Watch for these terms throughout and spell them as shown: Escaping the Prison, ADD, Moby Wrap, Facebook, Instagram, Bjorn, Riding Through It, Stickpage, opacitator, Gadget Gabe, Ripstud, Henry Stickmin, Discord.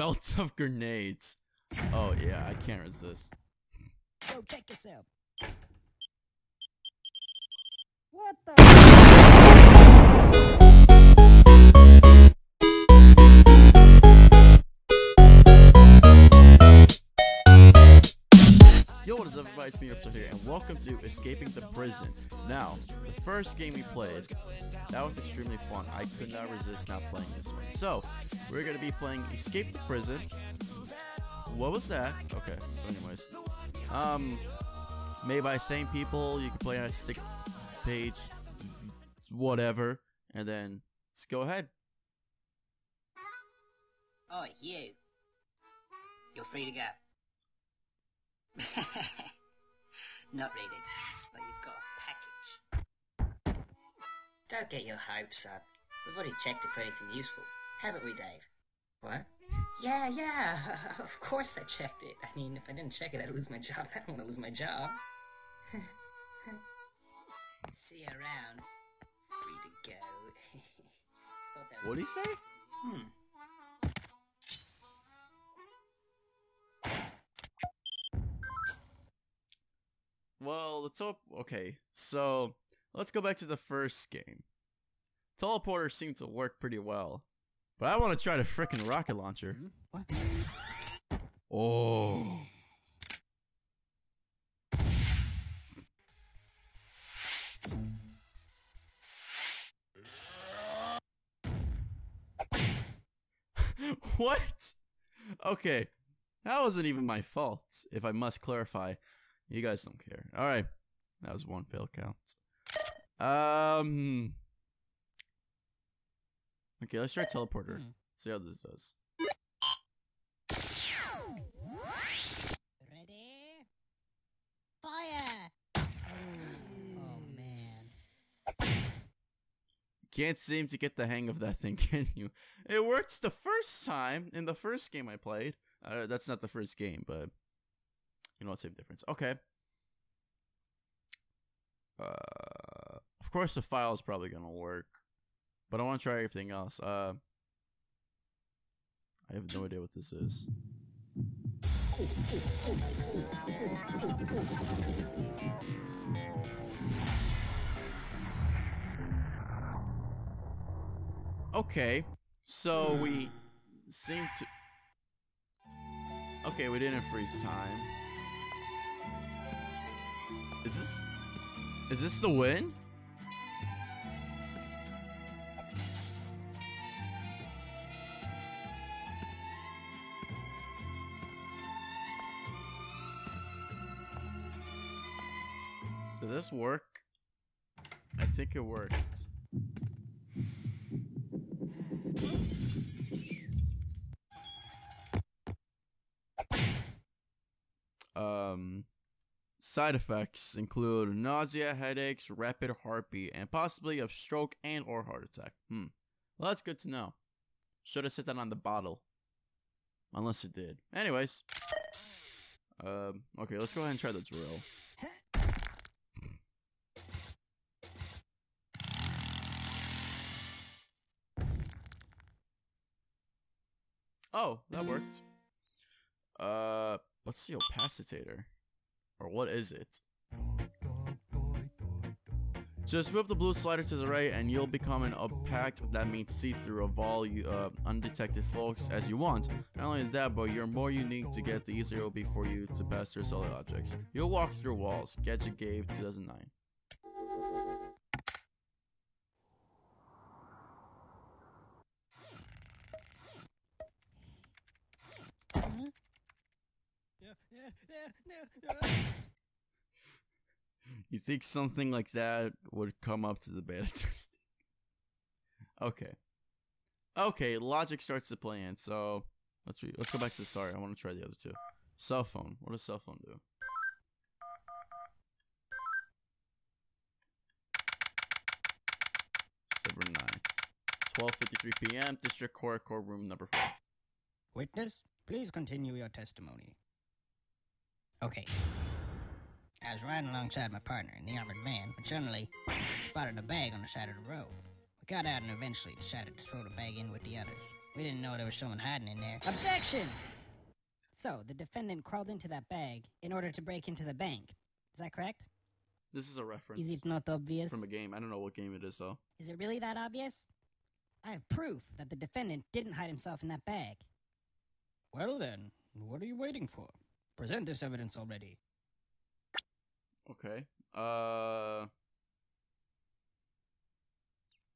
belts of grenades. Oh yeah, I can't resist. Yo, check this out. What the? Yo, what is up, everybody? It's me, Ripstud here, and welcome to Escaping the Prison. Now, the first game we played, that was extremely fun. I could not resist not playing this one. So, we're going to be playing Escape the Prison. What was that? Okay, so anyways. Made by same people. You can play on a Stickpage, whatever. And then, let's go ahead. Oh, you. You're free to go. Not really, but you've got a package. Don't get your hopes up. We've already checked it for anything useful, haven't we, Dave? What? Yeah, of course I checked it. I mean, if I didn't check it, I'd lose my job. I don't want to lose my job. See you around. Free to go. What'd he say? Well, let's hope. Okay, so let's go back to the first game. Teleporter seemed to work pretty well, but I want to try the frickin' rocket launcher. What? Oh. What? Okay, that wasn't even my fault, if I must clarify. You guys don't care. Alright. That was one fail count. Okay, let's try teleporter. See how this does. Ready? Fire! Oh man. Can't seem to get the hang of that thing, can you? It works the first time in the first game I played. That's not the first game, but you know, same difference. Okay. Of course, the file is probably gonna work, but I want to try everything else. I have no idea what this is. Okay, so we seem to. Okay, we didn't freeze time. Is this the win? Did this work? I think it worked. Side effects include nausea, headaches, rapid heartbeat, and possibly a stroke and or heart attack. Well, that's good to know. Should have said that on the bottle. Unless it did. Anyways. Okay, let's go ahead and try the drill. Oh, that worked. What's the opacitator? Or what is it? Just move the blue slider to the right and you'll become an opaque, that means see-through, of all you, undetected folks as you want. Not only that, but you're more unique to get, the easier it will be for you to pass through solid objects. You'll walk through walls. Gadget Gabe, 2009. You think something like that would come up to the beta test? Okay, logic starts to play in, so let's go back to the start. I want to try the other two. Cell phone. What does cell phone do? September 9th, 12:53 p.m. District Court, courtroom number 4. Witness, please continue your testimony. Okay. I was riding alongside my partner in the armored van when suddenly I spotted a bag on the side of the road. We got out and eventually decided to throw the bag in with the others. We didn't know there was someone hiding in there. Objection! So, the defendant crawled into that bag in order to break into the bank. Is that correct? This is a reference. Is it not obvious? From a game. I don't know what game it is, though. Is it really that obvious? I have proof that the defendant didn't hide himself in that bag. Well then, what are you waiting for? Present this evidence already. Okay.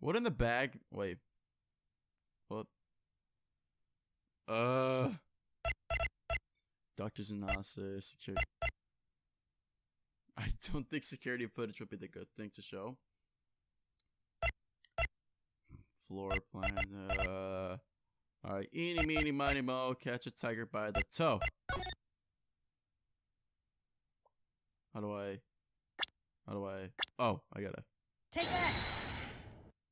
What in the bag? Wait. What? Doctor's analysis. Security. I don't think security footage would be the good thing to show. Floor plan. Alright. Eeny, meeny, miny, moe. Catch a tiger by the toe. How do I? Oh, I gotta. Take that!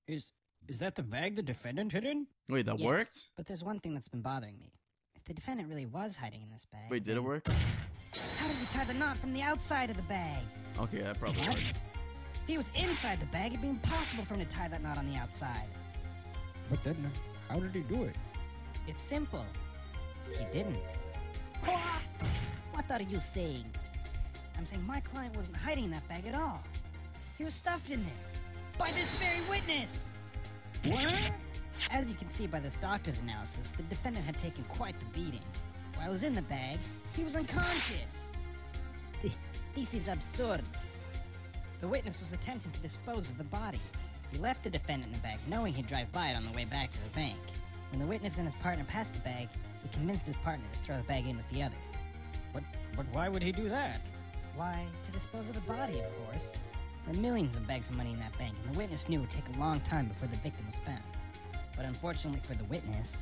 Is that the bag the defendant hid in? Wait, that worked? But there's one thing that's been bothering me. If the defendant really was hiding in this bag... Wait, did it work? How did we tie the knot from the outside of the bag? Okay, that probably worked. If he was inside the bag, it'd be impossible for him to tie that knot on the outside. But then, how did he do it? It's simple. He didn't. What are you saying? I'm saying my client wasn't hiding in that bag at all. He was stuffed in there by this very witness. What? As you can see by this doctor's analysis, the defendant had taken quite the beating. While he was in the bag, he was unconscious. This is absurd. The witness was attempting to dispose of the body. He left the defendant in the bag, knowing he'd drive by it on the way back to the bank. When the witness and his partner passed the bag, he convinced his partner to throw the bag in with the others. But why would he do that? Why, to dispose of the body, of course. There are millions of bags of money in that bank, and the witness knew it would take a long time before the victim was found. But unfortunately for the witness,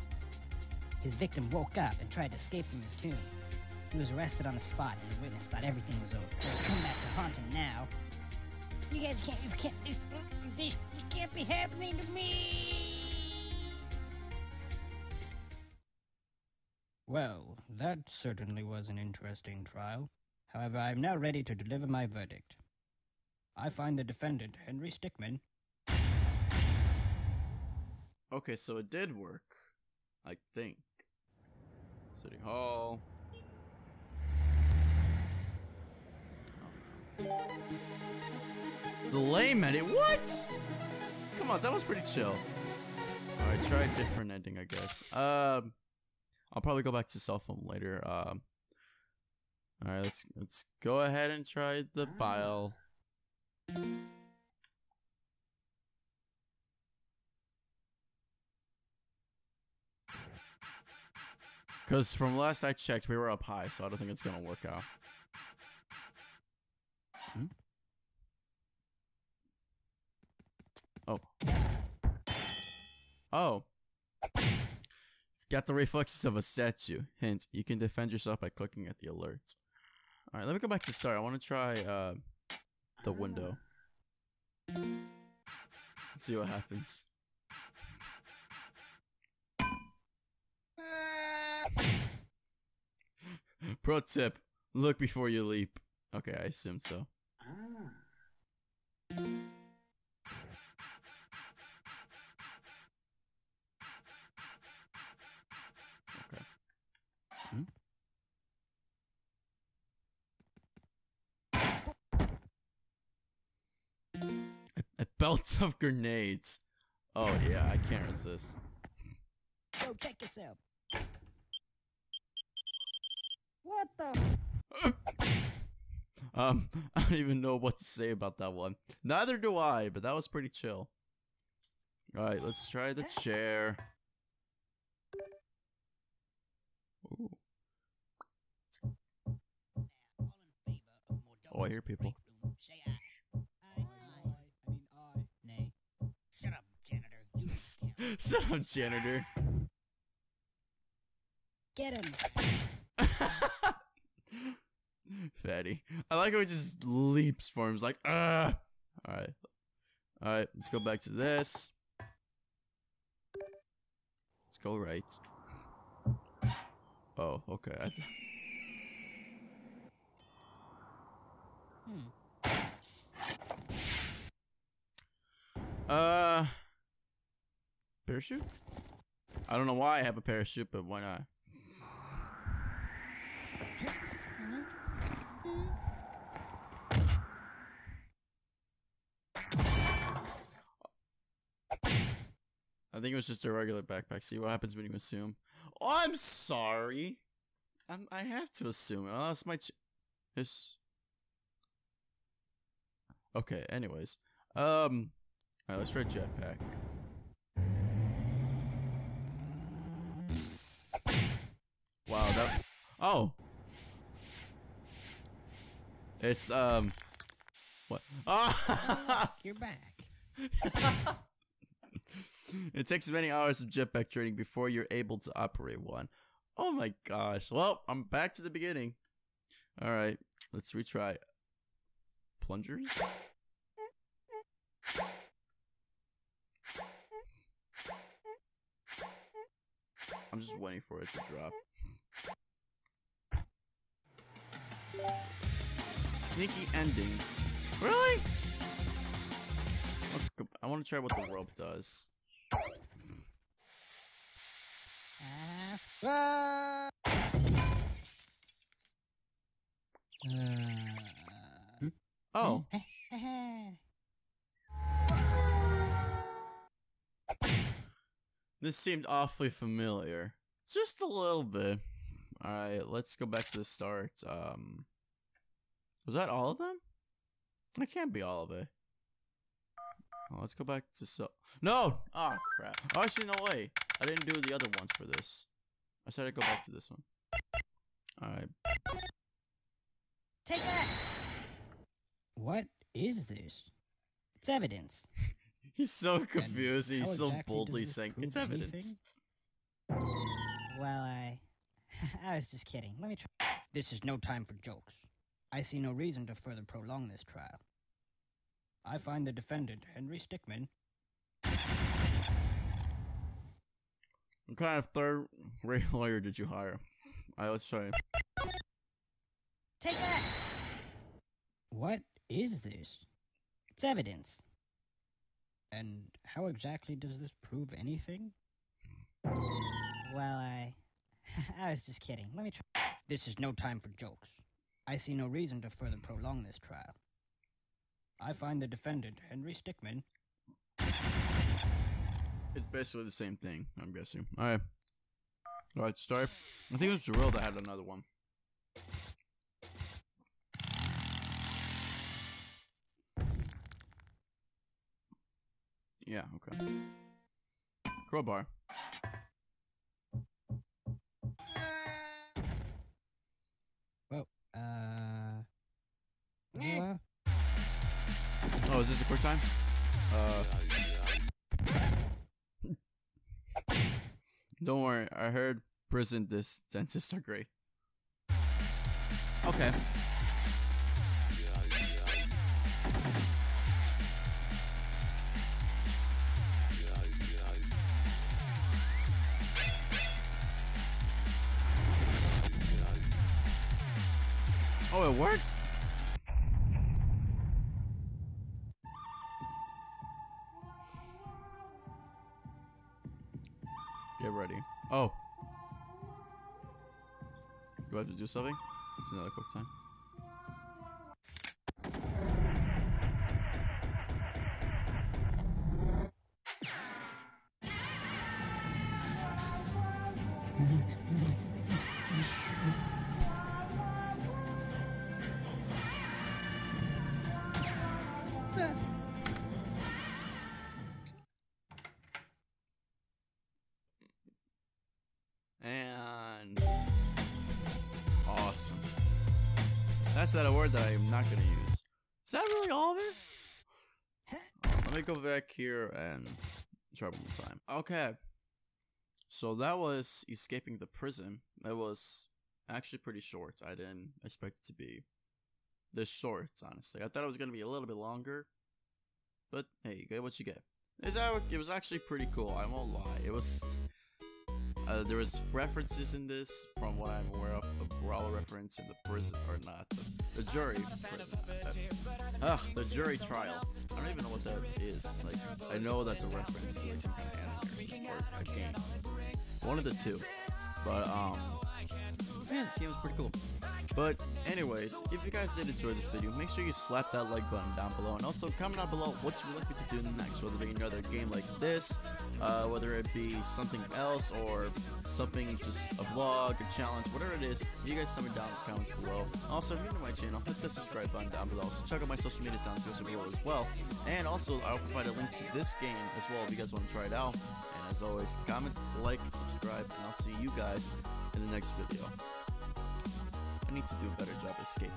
his victim woke up and tried to escape from his tomb. He was arrested on the spot, and the witness thought everything was over. It's come back to haunt him now. You guys can't, this can't be happening to me! Well, that certainly was an interesting trial. However, I am now ready to deliver my verdict. I find the defendant, Henry Stickmin. Okay, so it did work. I think. City Hall. Oh. The lame edit. What? Come on, that was pretty chill. Alright, try a different ending, I guess. I'll probably go back to cell phone later. All right, let's go ahead and try the file. Cause from last I checked, we were up high, so I don't think it's gonna work out. Hmm? Oh. Oh. Got the reflexes of a statue. Hint: you can defend yourself by clicking at the alert. All right, let me go back to start. I want to try the window. Let's see what happens. Pro tip: look before you leap. Okay, I assume so. Okay. Hmm? A belt of grenades. Oh yeah, I can't resist. Go check yourself. What the? I don't even know what to say about that one. Neither do I, but that was pretty chill. All right, let's try the chair. Ooh. Oh, I hear people. Shut up, janitor. Get him. Fatty. I like how he just leaps for him. It's like, ah. All right. Let's go back to this. Let's go right. Oh, okay. Parachute? I don't know why I have a parachute, but why not? I think it was just a regular backpack. See what happens when you assume. Oh, I'm sorry. I have to assume. Oh, it's my... Okay, anyways. Alright, let's try jetpack. Wow, that... Oh! It's, What? Ah! You're back. It takes many hours of jetpack training before you're able to operate one. Oh my gosh. Well, I'm back to the beginning. Alright, let's retry. Plungers? I'm just waiting for it to drop. Sneaky ending. Really? Let's go. I want to try what the rope does. Oh. This seemed awfully familiar. Just a little bit. Alright, let's go back to the start. Was that all of them? That can't be all of it. Oh, let's go back to No! Oh, crap. Oh, actually, no way. I didn't do the other ones for this. I said I'd go back to this one. Alright. Take that! What is this? It's evidence. He's so confused. And he's so exactly boldly saying, it's evidence. Well, I was just kidding. Let me try. This is no time for jokes. I see no reason to further prolong this trial. I find the defendant, Henry Stickmin. What kind of third-rate lawyer did you hire? Alright, let's try. Take that! What is this? It's evidence. And how exactly does this prove anything? Well, I was just kidding. Let me try. This is no time for jokes. I see no reason to further prolong this trial. I find the defendant, Henry Stickmin. It's basically the same thing, I'm guessing. Alright. Alright, start. I think it was Jarrell that had another one. Yeah, okay. Crowbar. Well, oh, is this a quick time? Don't worry, I heard prison dentists are great. Okay. Oh, it worked? Get ready. Oh. Do I have to do something? It's another quick time. Awesome. That's not a word that I am not gonna use. Is that really all of it? Let me go back here and try one more time. Okay. So that was Escaping the Prison. It was actually pretty short. I didn't expect it to be this short, honestly. I thought it was gonna be a little bit longer. But hey, you get what you get. It was actually pretty cool, I won't lie. It was... there was references in this, from what I'm aware of, the Brawl reference in the prison, or not, the jury prison. Ugh, the jury trial. I don't even know what that is. Like, I know that's a reference to like some kind of anime or a game. one of the two. But yeah, the team was pretty cool. But anyways, if you guys did enjoy this video, make sure you slap that like button down below, and also comment down below what you would like me to do next, whether it be another game like this, whether it be something else, or something, just a vlog, a challenge, whatever it is. You guys tell me down in the comments below. Also, if you're new to my channel, hit the subscribe button down below. So check out my social media down below as well, and also I'll provide a link to this game as well if you guys want to try it out. And as always, comment, like, subscribe, and I'll see you guys in the next video. I need to do a better job escaping.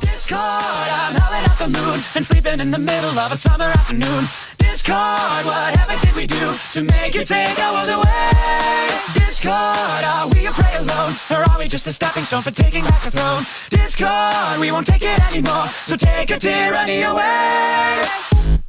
Discord, I'm howling at the moon and sleeping in the middle of a summer afternoon. Discord, whatever did we do to make you take our world away? Discord, are we a prey alone, or are we just a stepping stone for taking back the throne? Discord, we won't take it anymore, so take a tyranny away.